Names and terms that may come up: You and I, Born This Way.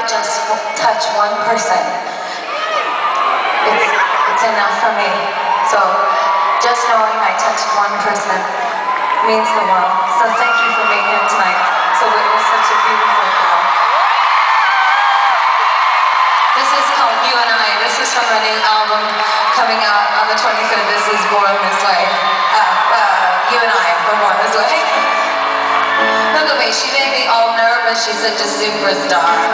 I just touch one person, it's enough for me. So just knowing I touched one person means the world. So thank you for being here tonight to witness such a beautiful girl. This is called You and I. This is from a new album coming out on the 25th. This is Born This Way. You and I from Born This Way. Look at me, she made me all nervous. She's such a superstar.